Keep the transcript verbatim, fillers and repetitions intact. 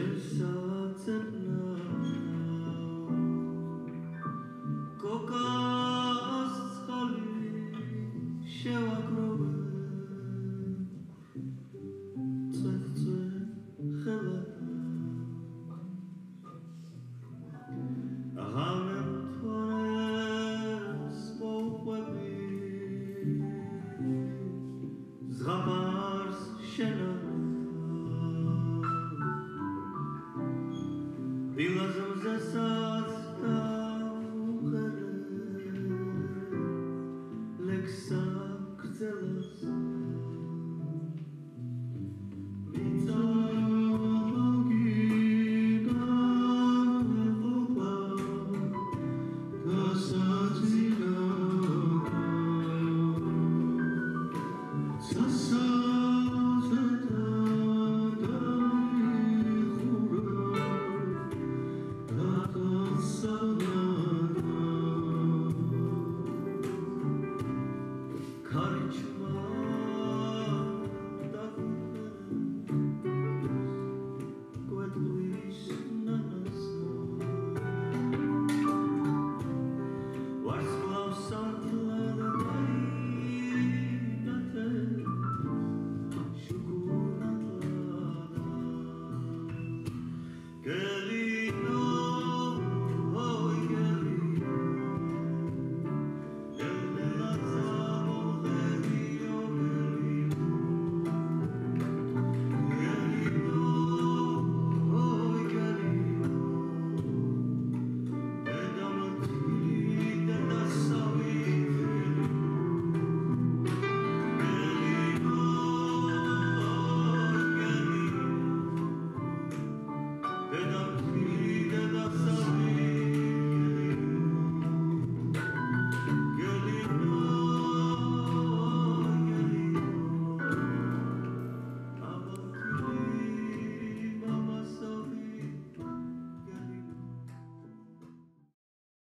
Like some